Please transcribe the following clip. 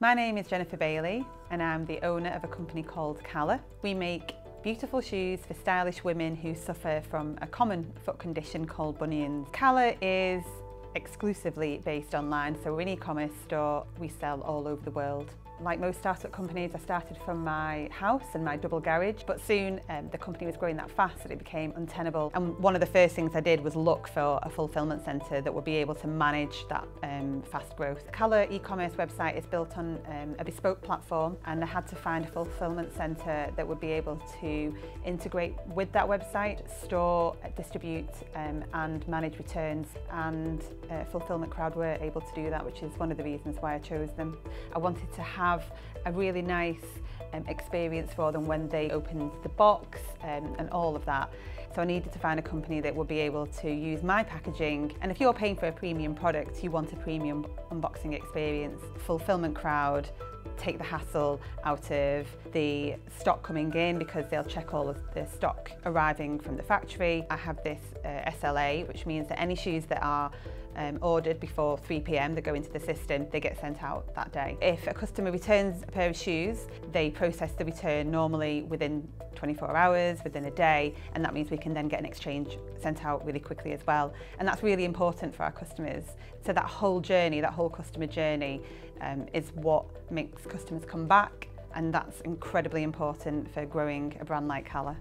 My name is Jennifer Bailey and I'm the owner of a company called Calla. We make beautiful shoes for stylish women who suffer from a common foot condition called bunions. Calla is exclusively based online, so we're an e-commerce store. We sell all over the world. Like most startup companies, I started from my house and my double garage, but soon the company was growing that fast that it became untenable. And one of the first things I did was look for a fulfillment centre that would be able to manage that fast growth. Calla e-commerce website is built on a bespoke platform, and I had to find a fulfillment centre that would be able to integrate with that website, store, distribute and manage returns, and Fulfillment Crowd were able to do that, which is one of the reasons why I chose them. I wanted to have a really nice experience for them when they opened the box and all of that. So I needed to find a company that would be able to use my packaging, and if you're paying for a premium product, you want a premium unboxing experience. Fulfillment Crowd take the hassle out of the stock coming in because they'll check all of the stock arriving from the factory. I have this SLA, which means that any shoes that are ordered before 3 p.m, they go into the system, they get sent out that day. If a customer returns a pair of shoes, they process the return normally within 24 hours, within a day, and that means we can then get an exchange sent out really quickly as well. And that's really important for our customers. So that whole journey, that whole customer journey is what makes customers come back, and that's incredibly important for growing a brand like Calla.